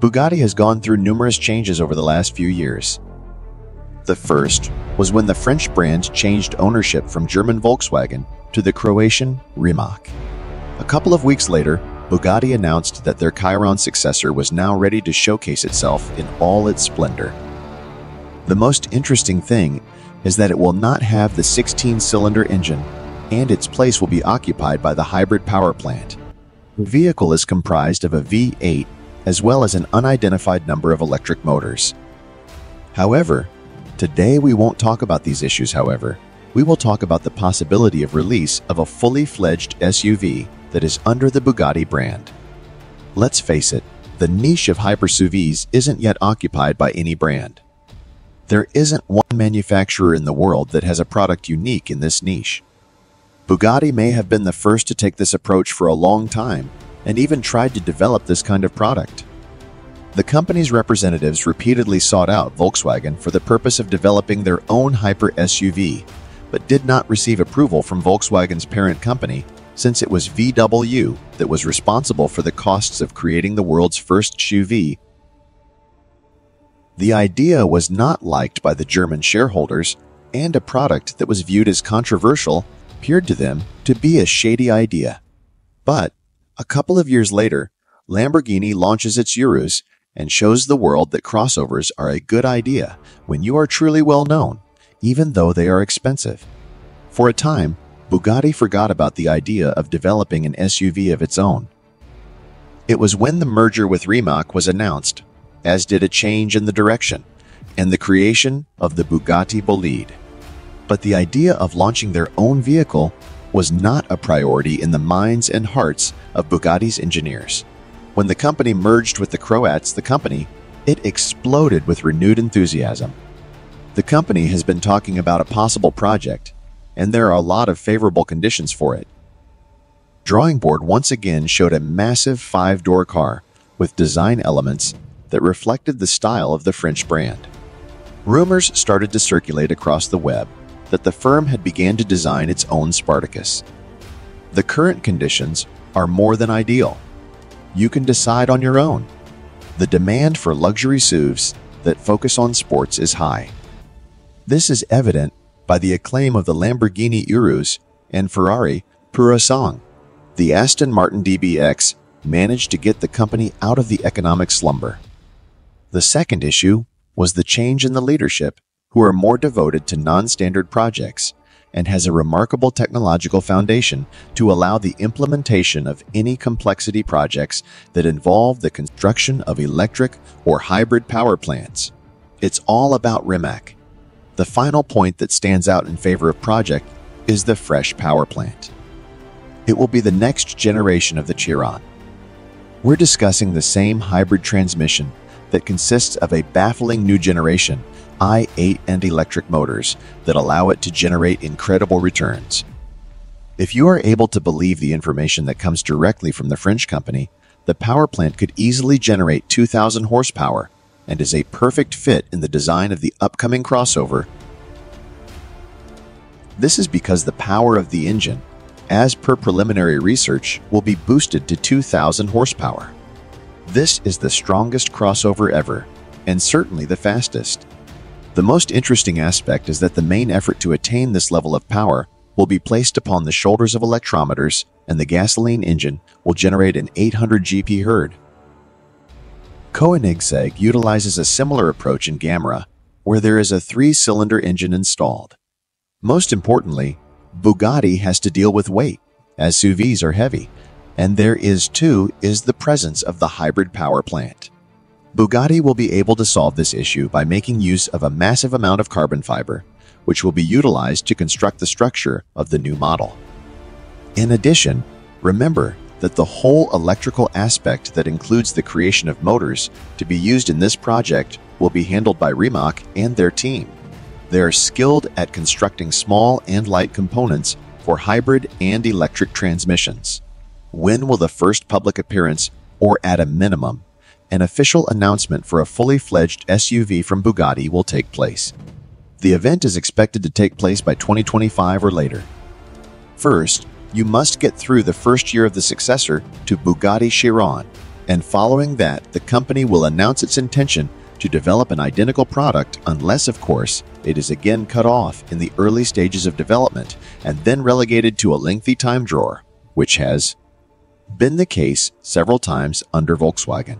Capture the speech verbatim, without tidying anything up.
Bugatti has gone through numerous changes over the last few years. The first was when the French brand changed ownership from German Volkswagen to the Croatian Rimac. A couple of weeks later, Bugatti announced that their Chiron successor was now ready to showcase itself in all its splendor. The most interesting thing is that it will not have the sixteen-cylinder engine, and its place will be occupied by the hybrid power plant. The vehicle is comprised of a V eight as well as an unidentified number of electric motors. However, today we won't talk about these issues, however. We will talk about the possibility of release of a fully fledged S U V that is under the Bugatti brand. Let's face it, the niche of hyper S U Vs isn't yet occupied by any brand. There isn't one manufacturer in the world that has a product unique in this niche. Bugatti may have been the first to take this approach for a long time, and even tried to develop this kind of product. The company's representatives repeatedly sought out Volkswagen for the purpose of developing their own hyper S U V, but did not receive approval from Volkswagen's parent company, since it was V W that was responsible for the costs of creating the world's first S U V. The idea was not liked by the German shareholders, and a product that was viewed as controversial appeared to them to be a shady idea. But a couple of years later, Lamborghini launches its Urus and shows the world that crossovers are a good idea when you are truly well known, even though they are expensive. For a time, Bugatti forgot about the idea of developing an S U V of its own. It was when the merger with Rimac was announced, as did a change in the direction and the creation of the Bugatti Bolide. But the idea of launching their own vehicle was not a priority in the minds and hearts of Bugatti's engineers. When the company merged with the Croats, the company, it exploded with renewed enthusiasm. The company has been talking about a possible project, and there are a lot of favorable conditions for it. Drawing board once again showed a massive five-door car with design elements that reflected the style of the French brand. Rumors started to circulate across the web that the firm had begun to design its own Spartacus. The current conditions are more than ideal. You can decide on your own. The demand for luxury S U Vs that focus on sports is high. This is evident by the acclaim of the Lamborghini Urus and Ferrari Purosangue. The Aston Martin D B X managed to get the company out of the economic slumber. The second issue was the change in the leadership, who are more devoted to non-standard projects and has a remarkable technological foundation to allow the implementation of any complexity projects that involve the construction of electric or hybrid power plants. It's all about Rimac. The final point that stands out in favor of project is the fresh power plant. It will be the next generation of the Chiron. We're discussing the same hybrid transmission that consists of a baffling new generation I eight and electric motors that allow it to generate incredible returns. If you are able to believe the information that comes directly from the French company, the power plant could easily generate two thousand horsepower and is a perfect fit in the design of the upcoming crossover. This is because the power of the engine, as per preliminary research, will be boosted to two thousand horsepower. This is the strongest crossover ever, and certainly the fastest. The most interesting aspect is that the main effort to attain this level of power will be placed upon the shoulders of electrometers, and the gasoline engine will generate an eight hundred G P herd. Koenigsegg utilizes a similar approach in Gamma, where there is a three-cylinder engine installed. Most importantly, Bugatti has to deal with weight, as S U Vs are heavy, and there is too is the presence of the hybrid power plant. Bugatti will be able to solve this issue by making use of a massive amount of carbon fiber, which will be utilized to construct the structure of the new model. In addition, remember that the whole electrical aspect that includes the creation of motors to be used in this project will be handled by Rimac and their team. They are skilled at constructing small and light components for hybrid and electric transmissions. When will the first public appearance, or at a minimum, an official announcement for a fully-fledged S U V from Bugatti will take place? The event is expected to take place by twenty twenty-five or later. First, you must get through the first year of the successor to Bugatti Chiron, and following that, the company will announce its intention to develop an identical product unless, of course, it is again cut off in the early stages of development and then relegated to a lengthy time drawer, which has been the case several times under Volkswagen.